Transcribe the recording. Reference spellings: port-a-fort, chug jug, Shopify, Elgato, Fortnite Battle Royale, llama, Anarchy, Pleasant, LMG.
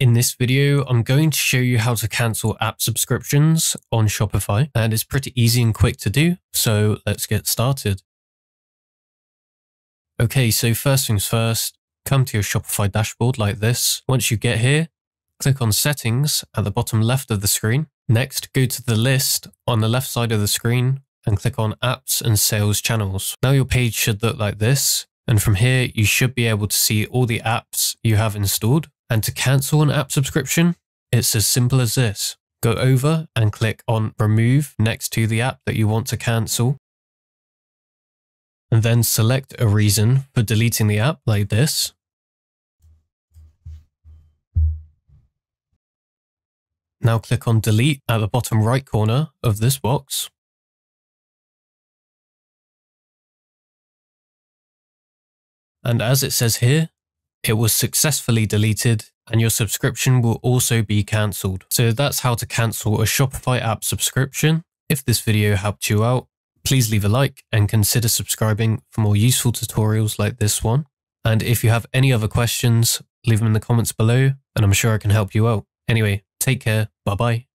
In this video, I'm going to show you how to cancel app subscriptions on Shopify, and it's pretty easy and quick to do, so let's get started. Okay, so first things first, come to your Shopify dashboard like this. Once you get here, click on Settings at the bottom left of the screen. Next, go to the list on the left side of the screen and click on Apps and Sales Channels. Now your page should look like this, and from here, you should be able to see all the apps you have installed. And to cancel an app subscription, it's as simple as this. Go over and click on Remove next to the app that you want to cancel. And then select a reason for deleting the app like this. Now click on Delete at the bottom right corner of this box. And as it says here, it was successfully deleted and your subscription will also be cancelled. So that's how to cancel a Shopify app subscription. If this video helped you out, please leave a like and consider subscribing for more useful tutorials like this one. And if you have any other questions, leave them in the comments below and I'm sure I can help you out. Anyway, take care. Bye bye.